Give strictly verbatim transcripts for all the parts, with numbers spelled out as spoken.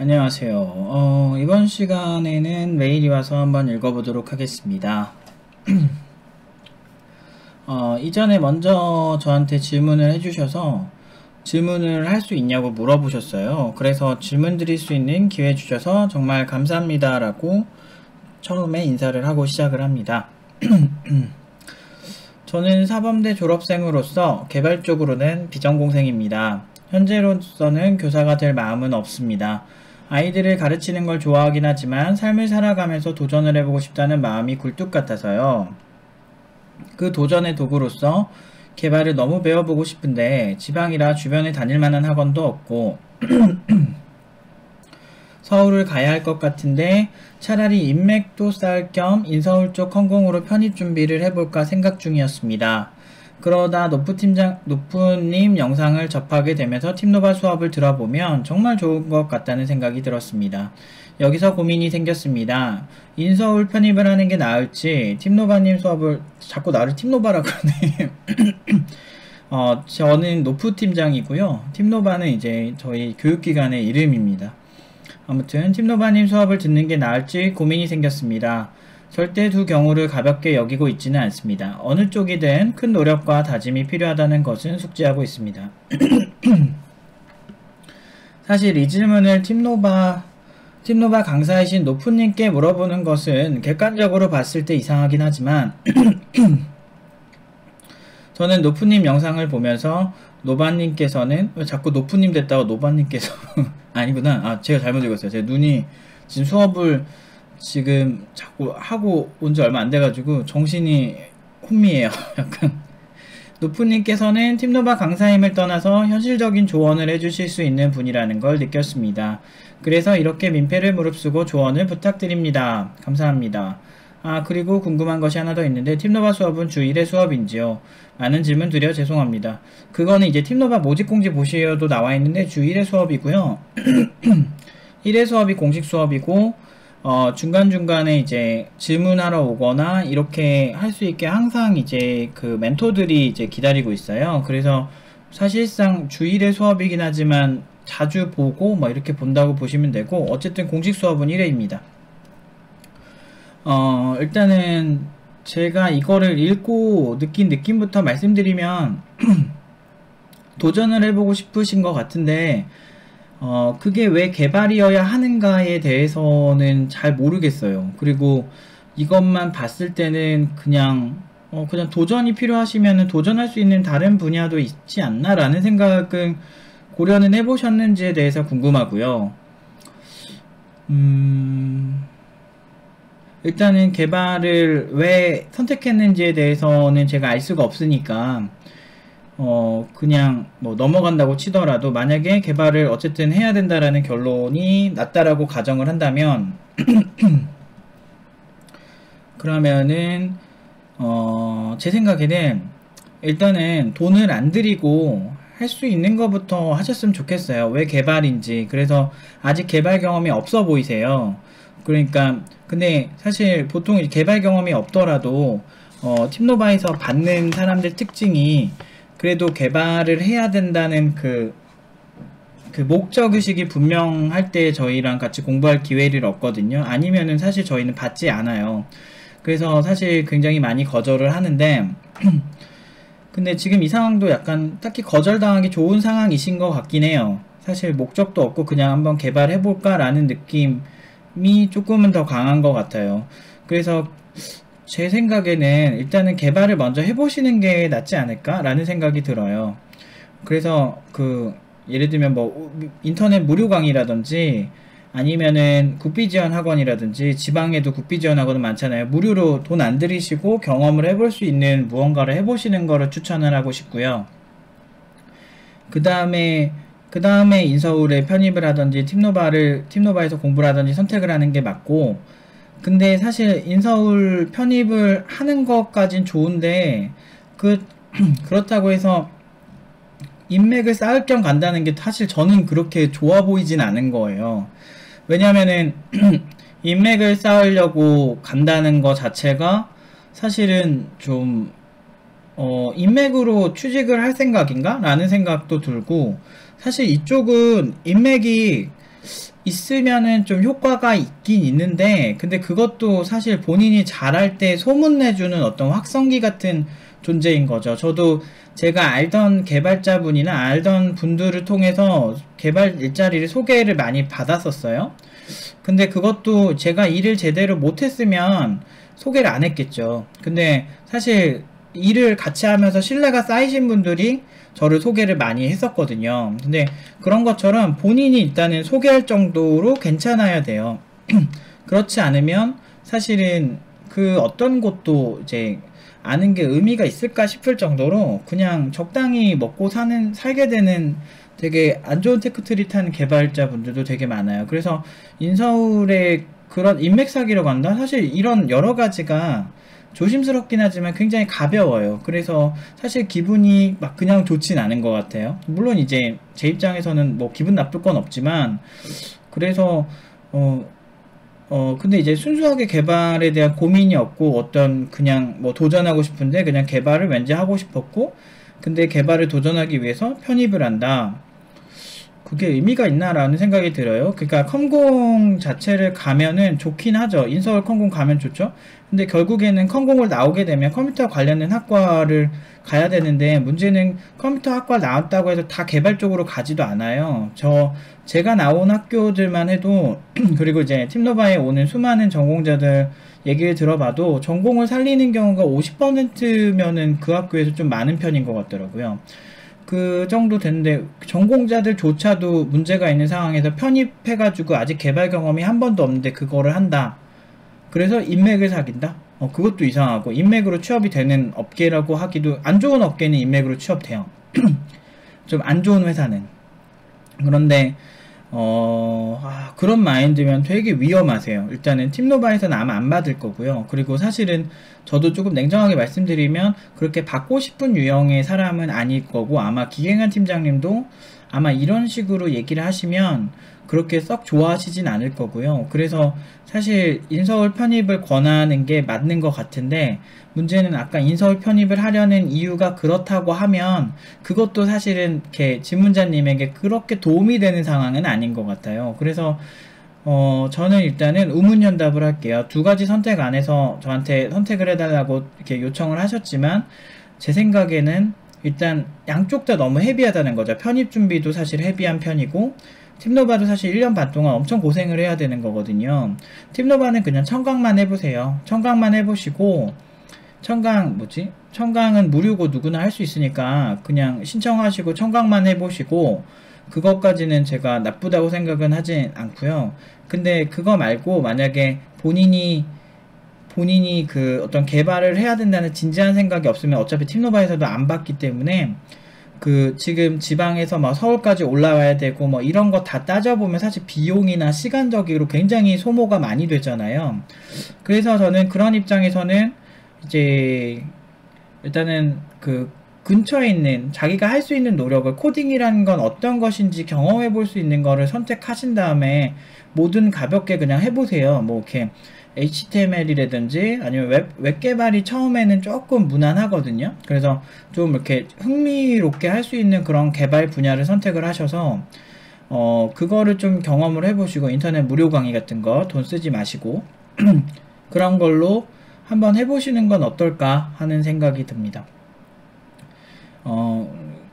안녕하세요. 어, 이번 시간에는 메일이 와서 한번 읽어보도록 하겠습니다. 어, 이전에 먼저 저한테 질문을 해주셔서 질문을 할 수 있냐고 물어보셨어요. 그래서 질문 드릴 수 있는 기회 주셔서 정말 감사합니다 라고 처음에 인사를 하고 시작을 합니다. 저는 사범대 졸업생으로서 개발적으로는 비전공생입니다. 현재로서는 교사가 될 마음은 없습니다. 아이들을 가르치는 걸 좋아하긴 하지만 삶을 살아가면서 도전을 해보고 싶다는 마음이 굴뚝 같아서요. 그 도전의 도구로서 개발을 너무 배워보고 싶은데 지방이라 주변에 다닐만한 학원도 없고 서울을 가야 할 것 같은데 차라리 인맥도 쌓을 겸 인서울 쪽 컴공으로 편입 준비를 해볼까 생각 중이었습니다. 그러다 노프 팀장, 노프님 영상을 접하게 되면서 팀노바 수업을 들어보면 정말 좋은 것 같다는 생각이 들었습니다. 여기서 고민이 생겼습니다. 인서울 편입을 하는 게 나을지, 팀노바님 수업을, 자꾸 나를 팀노바라 그러네. 어, 저는 노프 팀장이고요. 팀노바는 이제 저희 교육기관의 이름입니다. 아무튼 팀노바님 수업을 듣는 게 나을지 고민이 생겼습니다. 절대 두 경우를 가볍게 여기고 있지는 않습니다. 어느 쪽이든 큰 노력과 다짐이 필요하다는 것은 숙지하고 있습니다. 사실 이 질문을 팀노바, 팀노바 강사이신 노프님께 물어보는 것은 객관적으로 봤을 때 이상하긴 하지만 저는 노프님 영상을 보면서 노바님께서는 왜 자꾸 노프님 됐다고 노바님께서 아니구나. 아, 제가 잘못 읽었어요. 제 눈이 지금 수업을 지금 자꾸 하고 온 지 얼마 안 돼가지고 정신이 혼미해요. 약간 노프님께서는 팀노바 강사임을 떠나서 현실적인 조언을 해주실 수 있는 분이라는 걸 느꼈습니다. 그래서 이렇게 민폐를 무릅쓰고 조언을 부탁드립니다. 감사합니다. 아, 그리고 궁금한 것이 하나 더 있는데 팀노바 수업은 주 일 회 수업인지요? 많은 질문 드려 죄송합니다. 그거는 이제 팀노바 모집공지 보시어도 나와있는데 주 일 회 수업이고요. 일 회 수업이 공식 수업이고 어, 중간중간에 이제 질문하러 오거나 이렇게 할 수 있게 항상 이제 그 멘토들이 이제 기다리고 있어요. 그래서 사실상 주일의 수업이긴 하지만 자주 보고 뭐 이렇게 본다고 보시면 되고, 어쨌든 공식 수업은 일 회입니다. 어, 일단은 제가 이거를 읽고 느낀 느낌부터 말씀드리면 도전을 해보고 싶으신 것 같은데 어, 그게 왜 개발이어야 하는가에 대해서는 잘 모르겠어요. 그리고 이것만 봤을 때는 그냥, 어, 그냥 도전이 필요하시면은 도전할 수 있는 다른 분야도 있지 않나라는 생각은 고려는 해보셨는지에 대해서 궁금하고요. 음, 일단은 개발을 왜 선택했는지에 대해서는 제가 알 수가 없으니까, 어, 그냥 뭐 넘어간다고 치더라도 만약에 개발을 어쨌든 해야 된다라는 결론이 났다라고 가정을 한다면 그러면은 어, 제 생각에는 일단은 돈을 안 들이고 할 수 있는 것부터 하셨으면 좋겠어요. 왜 개발인지. 그래서 아직 개발 경험이 없어 보이세요. 그러니까 근데 사실 보통 개발 경험이 없더라도 어, 팀노바에서 받는 사람들 특징이 그래도 개발을 해야 된다는 그, 그 목적의식이 분명할 때 저희랑 같이 공부할 기회를 얻거든요. 아니면은 사실 저희는 받지 않아요. 그래서 사실 굉장히 많이 거절을 하는데, 근데 지금 이 상황도 약간 딱히 거절당하기 좋은 상황이신 것 같긴 해요. 사실 목적도 없고 그냥 한번 개발해볼까라는 느낌이 조금은 더 강한 것 같아요. 그래서 제 생각에는 일단은 개발을 먼저 해보시는 게 낫지 않을까 라는 생각이 들어요. 그래서 그 예를 들면 뭐 인터넷 무료 강의라든지 아니면은 국비지원 학원이라든지 지방에도 국비지원 학원은 많잖아요. 무료로 돈 안 들이시고 경험을 해볼 수 있는 무언가를 해보시는 거를 추천을 하고 싶고요. 그 다음에 그 다음에 인서울에 편입을 하든지 팀노바를 팀노바에서 공부를 하든지 선택을 하는 게 맞고, 근데 사실 인서울 편입을 하는 것까진 좋은데 그 그렇다고 해서 인맥을 쌓을 겸 간다는 게 사실 저는 그렇게 좋아 보이진 않은 거예요. 왜냐면은 인맥을 쌓으려고 간다는 거 자체가 사실은 좀 어, 인맥으로 취직을 할 생각인가? 라는 생각도 들고, 사실 이쪽은 인맥이 있으면은 좀 효과가 있긴 있는데, 근데 그것도 사실 본인이 잘할 때 소문내주는 어떤 확성기 같은 존재인 거죠. 저도 제가 알던 개발자분이나 알던 분들을 통해서 개발 일자리를 소개를 많이 받았었어요. 근데 그것도 제가 일을 제대로 못했으면 소개를 안 했겠죠. 근데 사실 일을 같이 하면서 신뢰가 쌓이신 분들이 저를 소개를 많이 했었거든요. 근데 그런 것처럼 본인이 일단은 소개할 정도로 괜찮아야 돼요. 그렇지 않으면 사실은 그 어떤 곳도 이제 아는 게 의미가 있을까 싶을 정도로 그냥 적당히 먹고 사는, 살게 되는 되게 안 좋은 테크트리 탄 개발자분들도 되게 많아요. 그래서 인서울의 그런 인맥사기라고 한다? 사실 이런 여러 가지가 조심스럽긴 하지만 굉장히 가벼워요. 그래서 사실 기분이 막 그냥 좋진 않은 것 같아요. 물론 이제 제 입장에서는 뭐 기분 나쁠 건 없지만, 그래서 어, 어 근데 이제 순수하게 개발에 대한 고민이 없고 어떤 그냥 뭐 도전하고 싶은데 그냥 개발을 왠지 하고 싶었고, 근데 개발을 도전하기 위해서 편입을 한다. 그게 의미가 있나라는 생각이 들어요. 그러니까 컴공 자체를 가면은 좋긴 하죠. 인서울 컴공 가면 좋죠. 근데 결국에는 컴공을 나오게 되면 컴퓨터 관련된 학과를 가야 되는데, 문제는 컴퓨터 학과 나왔다고 해서 다 개발 쪽으로 가지도 않아요. 저 제가 나온 학교들만 해도 그리고 이제 팀노바에 오는 수많은 전공자들 얘기를 들어봐도 전공을 살리는 경우가 오십 퍼센트면은 그 학교에서 좀 많은 편인 것 같더라고요. 그 정도 됐는데 전공자들조차도 문제가 있는 상황에서 편입해가지고 아직 개발 경험이 한 번도 없는데 그거를 한다. 그래서 인맥을 사귄다? 어, 그것도 이상하고, 인맥으로 취업이 되는 업계라고 하기도, 안 좋은 업계는 인맥으로 취업돼요. 좀 안 좋은 회사는. 그런데 어, 아, 그런 마인드면 되게 위험하세요. 일단은 팀노바에서는 아마 안 받을 거고요. 그리고 사실은 저도 조금 냉정하게 말씀드리면 그렇게 받고 싶은 유형의 사람은 아닐 거고, 아마 기갱한 팀장님도 아마 이런 식으로 얘기를 하시면 그렇게 썩 좋아하시진 않을 거고요. 그래서 사실 인서울 편입을 권하는 게 맞는 것 같은데, 문제는 아까 인서울 편입을 하려는 이유가 그렇다고 하면 그것도 사실은 이렇게 질문자님에게 그렇게 도움이 되는 상황은 아닌 것 같아요. 그래서 어 저는 일단은 우문현답을 할게요. 두 가지 선택 안에서 저한테 선택을 해달라고 이렇게 요청을 하셨지만, 제 생각에는 일단 양쪽 다 너무 헤비하다는 거죠. 편입 준비도 사실 헤비한 편이고, 팀노바도 사실 일 년 반 동안 엄청 고생을 해야 되는 거거든요. 팀노바는 그냥 청강만 해보세요. 청강만 해보시고, 청강 뭐지? 청강은 무료고 누구나 할 수 있으니까 그냥 신청하시고 청강만 해보시고, 그것까지는 제가 나쁘다고 생각은 하진 않고요. 근데 그거 말고 만약에 본인이 본인이 그 어떤 개발을 해야 된다는 진지한 생각이 없으면 어차피 팀노바에서도 안 받기 때문에, 그 지금 지방에서 막 서울까지 올라와야 되고 뭐 이런 거 다 따져보면 사실 비용이나 시간적으로 굉장히 소모가 많이 되잖아요. 그래서 저는 그런 입장에서는 이제 일단은 그 근처에 있는 자기가 할 수 있는 노력을, 코딩이라는 건 어떤 것인지 경험해 볼 수 있는 거를 선택하신 다음에 뭐든 가볍게 그냥 해보세요. 뭐 이렇게 에이치티엠엘이라든지 아니면 웹, 웹 개발이 처음에는 조금 무난하거든요. 그래서 좀 이렇게 흥미롭게 할 수 있는 그런 개발 분야를 선택을 하셔서 어 그거를 좀 경험을 해보시고, 인터넷 무료 강의 같은 거 돈 쓰지 마시고 그런 걸로 한번 해보시는 건 어떨까 하는 생각이 듭니다. 어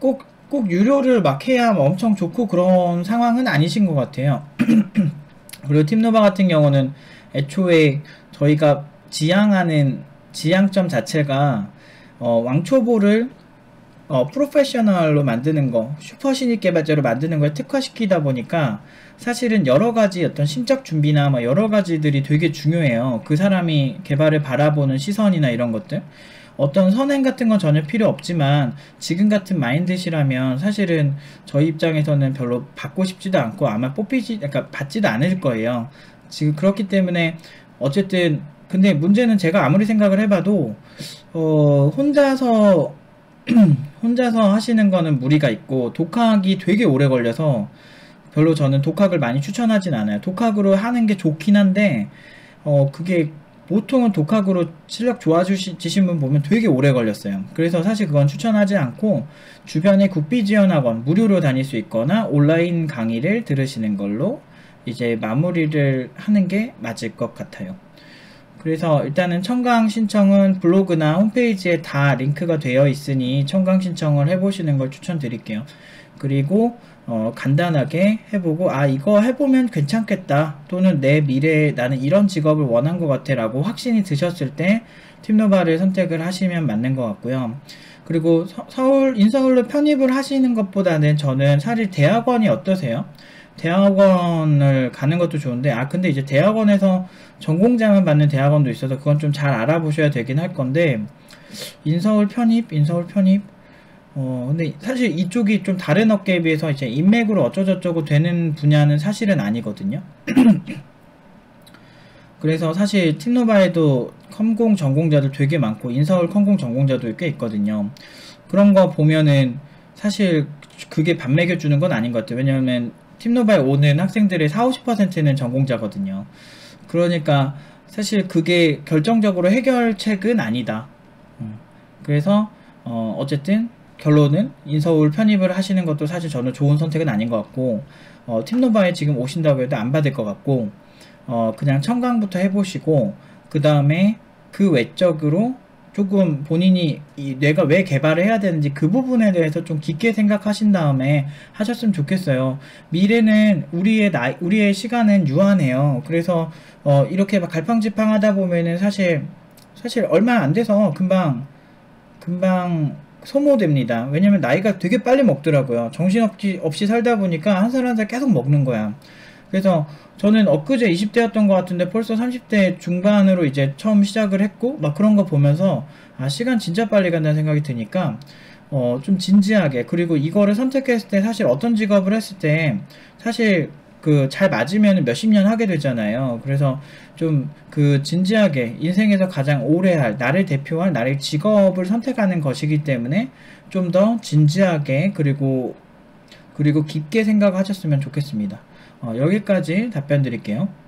꼭 꼭 유료를 막 해야 엄청 좋고 그런 상황은 아니신 것 같아요. 그리고 팀노바 같은 경우는 애초에 저희가 지향하는 지향점 자체가 어, 왕초보를 어, 프로페셔널로 만드는 거, 슈퍼 신입 개발자로 만드는 걸 특화시키다 보니까 사실은 여러 가지 어떤 심적 준비나 뭐 여러 가지들이 되게 중요해요. 그 사람이 개발을 바라보는 시선이나 이런 것들, 어떤 선행 같은 건 전혀 필요 없지만 지금 같은 마인드시라면 사실은 저희 입장에서는 별로 받고 싶지도 않고 아마 뽑히지, 그러니까 받지도 않을 거예요. 지금 그렇기 때문에 어쨌든, 근데 문제는 제가 아무리 생각을 해봐도 어 혼자서 혼자서 하시는 거는 무리가 있고, 독학이 되게 오래 걸려서 별로 저는 독학을 많이 추천하진 않아요. 독학으로 하는 게 좋긴 한데 어 그게 보통은 독학으로 실력 좋아지신 분 보면 되게 오래 걸렸어요. 그래서 사실 그건 추천하지 않고, 주변에 국비 지원 학원 무료로 다닐 수 있거나 온라인 강의를 들으시는 걸로 이제 마무리를 하는 게 맞을 것 같아요. 그래서 일단은 청강 신청은 블로그나 홈페이지에 다 링크가 되어 있으니 청강 신청을 해보시는 걸 추천드릴게요. 그리고 어, 간단하게 해보고 아 이거 해보면 괜찮겠다 또는 내 미래에 나는 이런 직업을 원한 것 같아 라고 확신이 드셨을 때 팀노바를 선택을 하시면 맞는 것 같고요. 그리고 서, 서울 인서울로 편입을 하시는 것보다는 저는 사실 대학원이 어떠세요? 대학원을 가는 것도 좋은데 아 근데 이제 대학원에서 전공자만 받는 대학원도 있어서 그건 좀 잘 알아보셔야 되긴 할 건데 인서울 편입 인서울 편입 어 근데 사실 이쪽이 좀 다른 업계에 비해서 이제 인맥으로 어쩌고저쩌고 되는 분야는 사실은 아니거든요. 그래서 사실 팀노바에도 컴공 전공자들 되게 많고 인서울 컴공 전공자도 꽤 있거든요. 그런 거 보면은 사실 그게 밥 먹여주는 건 아닌 것 같아요. 왜냐면 팀노바에 오는 학생들의 사오십 퍼센트는 전공자거든요. 그러니까 사실 그게 결정적으로 해결책은 아니다. 그래서 어 어쨌든 결론은 인서울 편입을 하시는 것도 사실 저는 좋은 선택은 아닌 것 같고 어 팀노바에 지금 오신다고 해도 안 받을 것 같고 어 그냥 청강부터 해보시고 그 다음에 그 외적으로 조금 본인이 이 뇌가 왜 개발을 해야 되는지 그 부분에 대해서 좀 깊게 생각하신 다음에 하셨으면 좋겠어요. 미래는 우리의 나이, 우리의 시간은 유한해요. 그래서 어, 이렇게 막 갈팡질팡 하다 보면은 사실 사실 얼마 안 돼서 금방 금방 소모됩니다. 왜냐면 나이가 되게 빨리 먹더라고요. 정신없이 없이 살다 보니까 한 살 한 살 계속 먹는 거야. 그래서 저는 엊그제 이십 대였던 것 같은데 벌써 삼십 대 중반으로 이제 처음 시작을 했고 막 그런 거 보면서 아 시간 진짜 빨리 간다는 생각이 드니까 어 좀 진지하게 그리고 이거를 선택했을 때 사실 어떤 직업을 했을 때 사실 그 잘 맞으면 몇십 년 하게 되잖아요. 그래서 좀 그 진지하게 인생에서 가장 오래 할 나를 대표할 나의 직업을 선택하는 것이기 때문에 좀 더 진지하게 그리고 그리고 깊게 생각하셨으면 좋겠습니다. 어, 여기까지 답변 드릴게요.